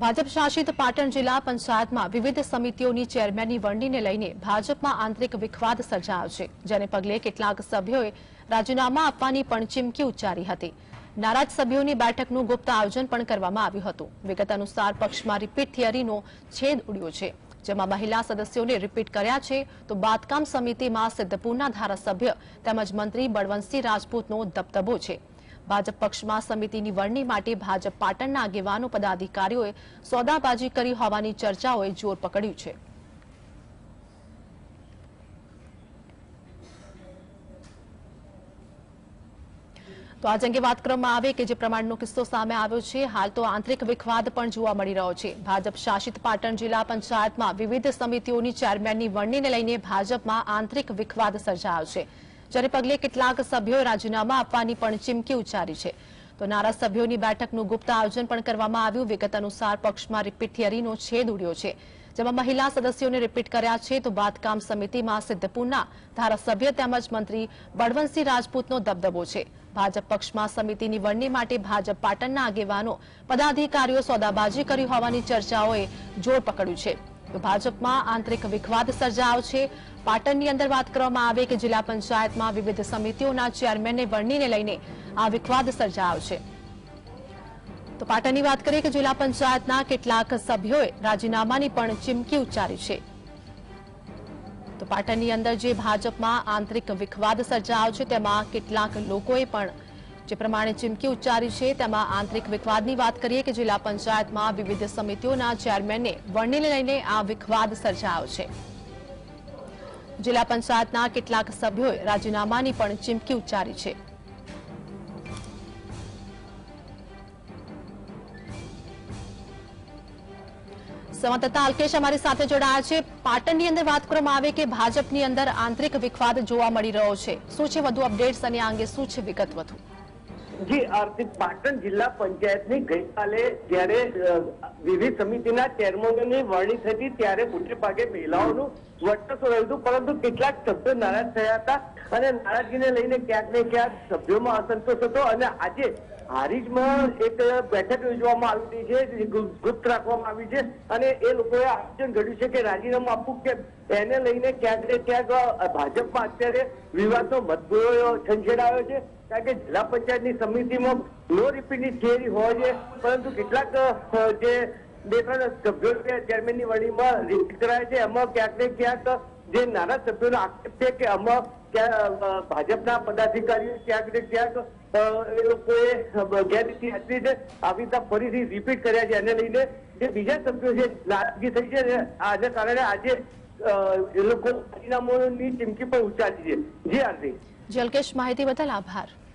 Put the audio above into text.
भाजप शासित पाटण जिला पंचायत में विविध समितियों की चेरमेन की वरणी ने लईने भाजप में आंतरिक विखवाद सर्जायो छे, जेने पगले केटलाक सभ्योए राजीनामा आपवानी पण चीमकी उच्चारी हती। नाराज सभ्योनी बैठकनुं गुप्त आयोजन पण करवामां आव्युं हतुं। विगत अनुसार पक्ष में रिपीट थीअरीनो छेद उड्यो छे, जेमां महिला सदस्योने रिपीट कर्या छे तो बांधकाम समिति में सिद्धपुरना धारासभ्य તેમજ मंत्री बळवंतसिंह राजपूतनो दबदबो छे। भाजप पक्ष में समिति की वरणी माटे भाजप पाटणना आगेवानो पदाधिकारीओए सौदाबाजी करी होवानी चर्चाओए जोर पकड्युं छे। तो आज अंगे बात करवामां आवे के जे प्रमाणनो किस्सो सामे आव्यो छे, हाल तो आंतरिक विखवाद पण जोवा मळी रह्यो छे। भाजप शासित पाटण जिला पंचायत में विविध समितिओनी चेरमेननी वरणीने लईने भाजप में आंतरिक विखवाद सर्जायो छे, जेने पगले केटलाक सभ्योए राजीनामा आपवानी पण चीमकी उच्चारी छे। तो नाराज सभ्योनी बेठकनुं गुप्त आयोजन पण करवामां आव्युं। विगत अनुसार पक्ष में रिपीट थियरीनो छेद उड्यो छे, जेमां महिला सदस्योने रिपीट कर्या छे तो बांधकाम समिति में सिद्धपुरना धारासभ्य તેમજ मंत्री बळवंतसिंह राजपूतनो दबदबो छे। भाजप पक्ष में समिति की वरणी माटे भाजप पाटणना आगेवानो पदाधिकारीओ सौदाबाजी करी होवानी चर्चाओए जोर पकड्युं छे। तो भाजप में आंतरिक विखवाद सर्जायो छे। पाटणनी अंदर बात करवामां आवे के जिला पंचायत में विविध समितिओना चेरमेनने वरणीने लईने आ विखवाद सर्जायो छे। तो पाटणनी बात करीए के जिला पंचायतना केटलाक सभ्योए राजीनामानी पण चीमकी उच्चारी छे। तो पाटणनी अंदर जे भाजप में आंतरिक विखवाद सर्जायो छे तेमां केटलाक लोकोए पण जे प्रमाणे चीमकी उच्चारी छे। तेमां आंतरिक विखवादनी बात करीए के जिला पंचायत में विविध समितिओना चेरमेनने वरणीने लईने आ विखवाद सर्जायो छे। जिला पंचायतना केटलाक सभ्योए राजीनामानी पण चीमकी उच्चारी छे। संवाददाता अल्केश हमारी साथ जोड़ाया छे। पाटण की अंदर बात करवामां आवे के भाजप की अंदर आंतरिक विखवाद जोवा मळी रह्यो छे। शुं छे वधु अपडेट्स अने आ अंगे शुं छे विगत वधु? जी आरती, पाटण जिला पंचायत ने गई काले जयरे विविध समिति चेरमोन की वरणी थी तरह मोटे भागे महिलाओं वर्चस्व रहू, परंतु केटलाक सभ्य नाराज थया हता अने नाराजगी ने लईने क्यांक ने क्यांक सभ्यों में असंतोष हतो। अने आजे हारीज में एक बैठक योजवामां आवी छे, गुप्त राखवामां आवी छे अने ए लोकोए आयोजन घड्युं छे के राजीनामु आपवुं के એને લઈને ક્યાંક ને ક્યાંક ભાજપમાં અત્યારે વિવાદનો મતભેદ છંછેડાયો છે। કારણ કે જિલ્લા પંચાયતની સમિતિમાં નો રિપીટની થિયરી હોય છે, પરંતુ કેટલાક જે બે ત્રણ સભ્યો ચેરમેનની વરણીમાં રિપીટ કરાય છે એમાં ક્યાંક ને ક્યાંક જે નાના સભ્યોનો આક્ષેપ છે કે આમાં ભાજપના પદાધિકારીઓ ક્યાંક ને ક્યાંક એ લોકોએ ગેરરીતિ આચરી છે, આવી રીતે ફરીથી રિપીટ કર્યા છે। એને લઈને જે બીજા સભ્યો છે નારાજગી થઈ છે, આને કારણે આજે राजीनामाओं की चीमकी पर उच्चारी है। जी आरती जी, अल्केश माहिती बदल आभार।